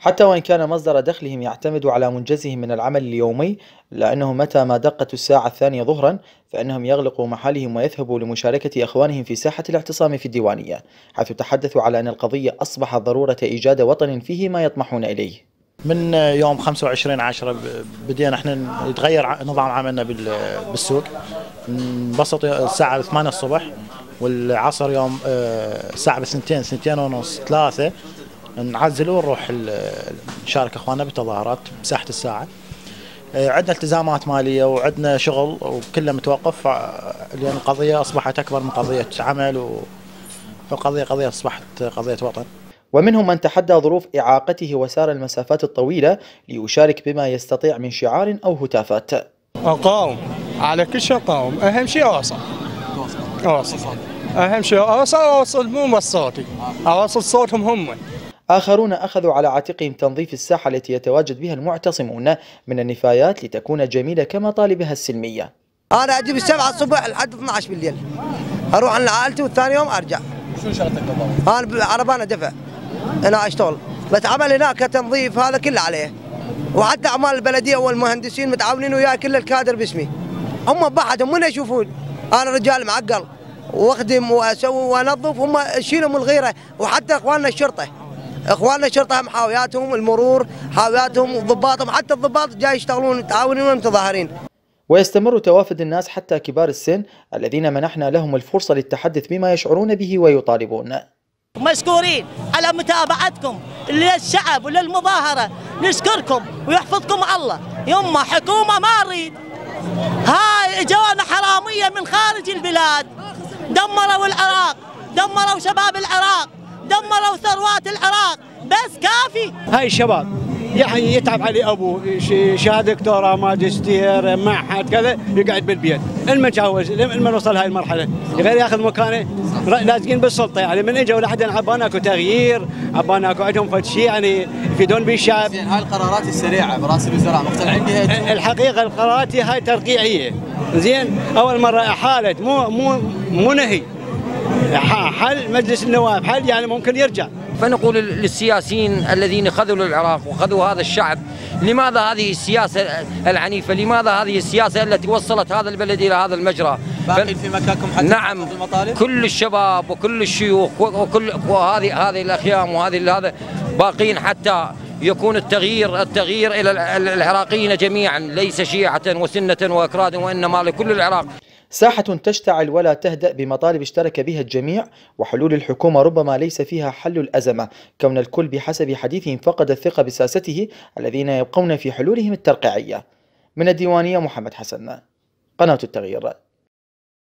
حتى وإن كان مصدر دخلهم يعتمد على منجزهم من العمل اليومي، لأنه متى ما دقت الساعة 2 ظهرا فإنهم يغلقوا محلهم ويذهبوا لمشاركة إخوانهم في ساحة الاعتصام في الديوانية، حيث تحدثوا على أن القضية أصبحت ضرورة إيجاد وطن فيه ما يطمحون إليه. من يوم 25/10 بدينا احنا يتغير نظام عملنا بالسوق، انبسط الساعة 8 الصبح والعصر يوم الساعة 2 ونص 3 نعزل ونروح نشارك اخواننا بالتظاهرات بساحة الساعة. عندنا التزامات مالية وعندنا شغل وكله متوقف، لأن القضية أصبحت أكبر من قضية عمل، والقضية أصبحت قضية وطن. ومنهم من تحدى ظروف إعاقته وسار المسافات الطويلة ليشارك بما يستطيع من شعار أو هتافات. أقاوم على كل شيء، أقاوم، أهم شيء أوصل، أهم شيء أوصل، مو بس صوتي، أوصل صوتهم هم. آخرون أخذوا على عاتقهم تنظيف الساحة التي يتواجد بها المعتصمون من النفايات لتكون جميلة كما طالبها السلمية. أنا أجي بالسبعة الصبح لحد 12 بالليل، أروح عند عائلتي وثاني يوم أرجع. شو شغلتك بالضبط؟ أنا بالعربانة دفع، أنا أشتغل، بتعمل هناك تنظيف هذا كله عليه، وحتى أعمال البلدية والمهندسين متعاونين وياي كل الكادر باسمي. هم بحدهم من يشوفون أنا رجال معقل وأخدم وأسوي وأنظف، هم يشيلهم الغيرة، وحتى إخواننا الشرطة، هم حاوياتهم، المرور حاوياتهم وضباطهم، حتى الضباط جاي يشتغلون متعاونين ومتظاهرين. ويستمر توافد الناس حتى كبار السن الذين منحنا لهم الفرصة للتحدث بما يشعرون به ويطالبون. مشكورين على متابعتكم للشعب وللمظاهرة، نشكركم ويحفظكم الله. يما حكومة ما نريد، هاي جوانا حرامية من خارج البلاد، دمروا العراق، دمروا شباب العراق، دمروا ثروات العراق، بس كافي. هاي الشباب يعني يتعب عليه ابوه، شهاده دكتوراه، ماجستير، معهد، كذا، يقعد بالبيت، المتجاوز، لما نوصل هاي المرحله، غير ياخذ مكانه، لازقين بالسلطه يعني من اجوا لحد عبان اكو تغيير، عبان اكو عندهم فد شيء يعني يفيدون به الشعب. زين هاي القرارات السريعه براس الوزراء مقتنعين بها؟ الحقيقه القرارات هاي ترقيعيه، زين اول مره حالت مو نهي، حل مجلس النواب، حل يعني ممكن يرجع. فنقول للسياسيين الذين خذلوا العراق وخذوا هذا الشعب، لماذا هذه السياسة العنيفة؟ لماذا هذه السياسة التي وصلت هذا البلد إلى هذا المجرى؟ باقي في مكانكم حتى نعم المطالب؟ كل الشباب وكل الشيوخ وهذه الأخيام وهذا باقين حتى يكون التغيير إلى العراقيين جميعا، ليس شيعة وسنة وأكراد، وإنما لكل العراق. ساحة تشتعل ولا تهدأ بمطالب اشترك بها الجميع، وحلول الحكومة ربما ليس فيها حل الأزمة، كون الكل بحسب حديثهم فقد الثقة بساسته الذين يبقون في حلولهم الترقيعية. من الديوانية، محمد حسن، قناة التغيير.